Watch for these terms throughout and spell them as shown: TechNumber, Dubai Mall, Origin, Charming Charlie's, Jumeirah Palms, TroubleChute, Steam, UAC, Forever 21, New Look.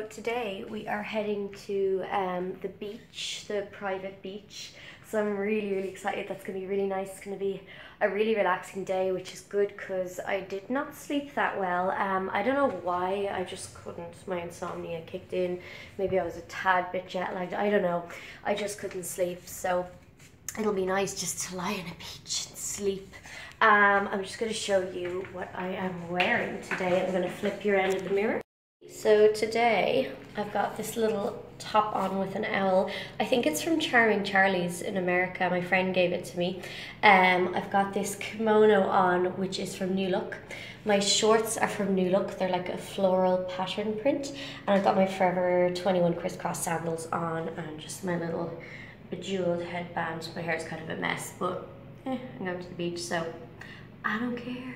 So today we are heading to the beach, the private beach. So I'm really excited. That's going to be really nice. It's going to be a really relaxing day, which is good because I did not sleep that well. I don't know why, I just couldn't. My insomnia kicked in. Maybe I was a tad bit jet lagged. I don't know. I just couldn't sleep. So it'll be nice just to lie on a beach and sleep. I'm just going to show you what I am wearing today. I'm going to flip your end of the mirror. So today I've got this little top on with an owl. I think it's from Charming Charlie's in America. My friend gave it to me. I've got this kimono on, which is from New Look. My shorts are from New Look. They're like a floral pattern print. And I've got my Forever 21 crisscross sandals on and just my little bejeweled headband. My hair's kind of a mess, but I'm going to the beach, so I don't care.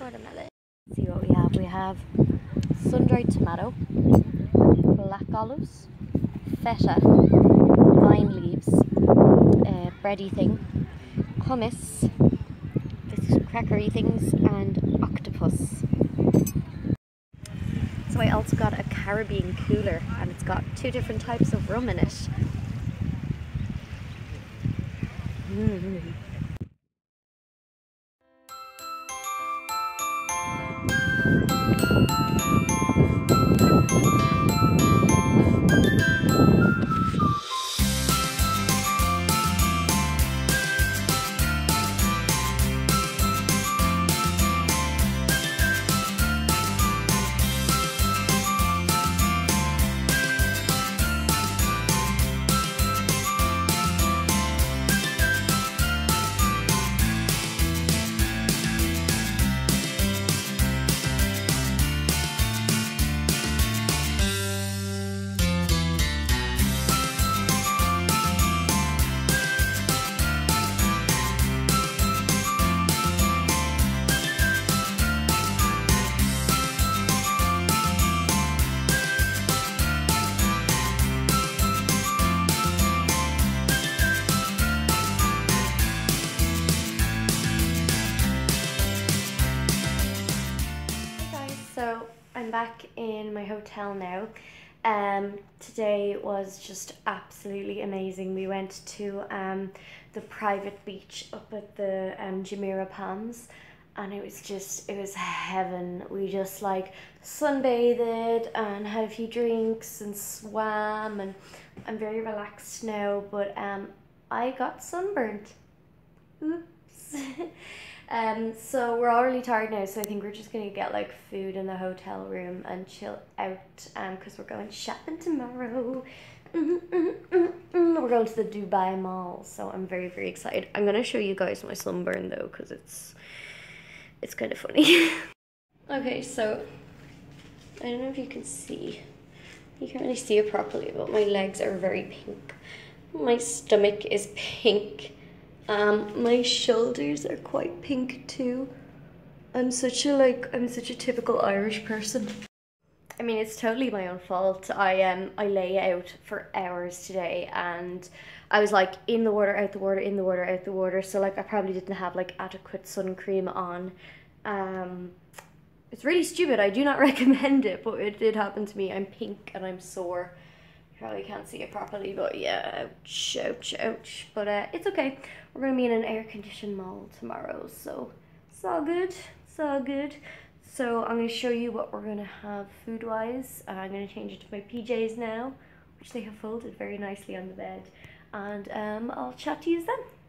Watermelon. See what we have. We have sun-dried tomato, black olives, feta, vine leaves, bready thing, hummus, crackery things and octopus. So I also got a Caribbean cooler and it's got two different types of rum in it. I'm back in my hotel now. Today was just absolutely amazing. We went to the private beach up at the Jumeirah Palms and it was heaven. We just like sunbathed and had a few drinks and swam, and I'm very relaxed now, but I got sunburnt. Oops. So we're all really tired now, so I think we're just going to get like food in the hotel room and chill out because we're going shopping tomorrow. We're going to the Dubai Mall, so I'm very, very excited. I'm going to show you guys my sunburn though because it's kind of funny. Okay, so I don't know if you can see. You can't really see it properly, but my legs are very pink. My stomach is pink. My shoulders are quite pink too. I'm such a typical Irish person. I mean, it's totally my own fault. I lay out for hours today and I was like in the water, out the water, in the water, out the water. So like I probably didn't have like adequate sun cream on. It's really stupid. I do not recommend it, but it did happen to me. I'm pink and I'm sore. Probably can't see it properly, but yeah, ouch, ouch, ouch. But it's okay. We're gonna be in an air-conditioned mall tomorrow, so it's all good. It's all good. So I'm gonna show you what we're gonna have food-wise. I'm gonna change it to my PJs now, which they have folded very nicely on the bed, and I'll chat to you then.